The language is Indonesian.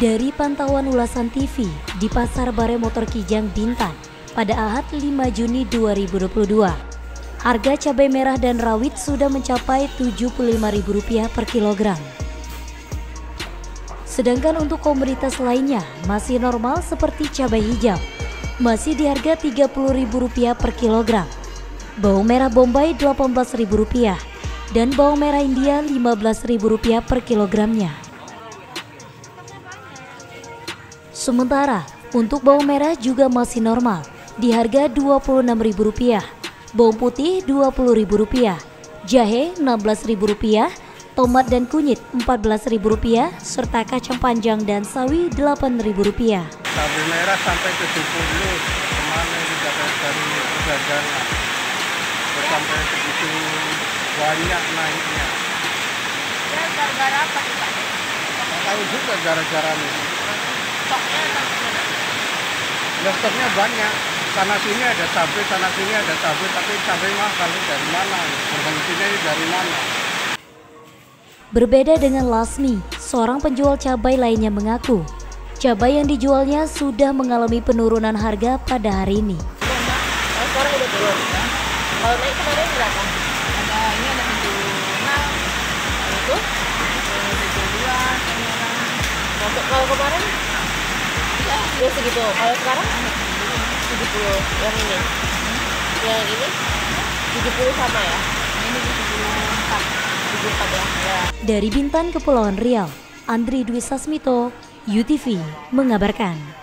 Dari pantauan ulasan TV di Pasar Bare Motor Kijang Bintan pada Ahad 5 Juni 2022, harga cabai merah dan rawit sudah mencapai Rp75.000 per kilogram. Sedangkan untuk komoditas lainnya masih normal seperti cabai hijau, masih di harga Rp30.000 per kilogram, bawang merah Bombay Rp18.000 dan bawang merah India Rp15.000 per kilogramnya. Sementara untuk bawang merah juga masih normal di harga Rp26.000, bawang putih Rp20.000, jahe Rp16.000, tomat dan kunyit Rp14.000, serta kacang panjang dan sawi Rp8.000. Cabai merah sampai Rp70 kemarin dari pedagang sampai begitu banyak naiknya. Ya gara-gara apa sih Pak? Tahu juga gara-gara ini. Stoknya banyak, sana sini ada cabai, tapi cabai mahal dari mana? Berhentinya dari mana? Berbeda dengan Lasmi, seorang penjual cabai lainnya mengaku cabai yang dijualnya sudah mengalami penurunan harga pada hari ini. Sekarang udah turun. Kalau naik kemarin berapa? Ada 76, itu 72. Untuk kalau kemarin? Ya segitu. Kalau sekarang 70 yang ini. Yang ini 70 sama ya. Ini 74 ya. Dari Bintan Kepulauan Riau, Andri Dwi Sasmito, UTV mengabarkan.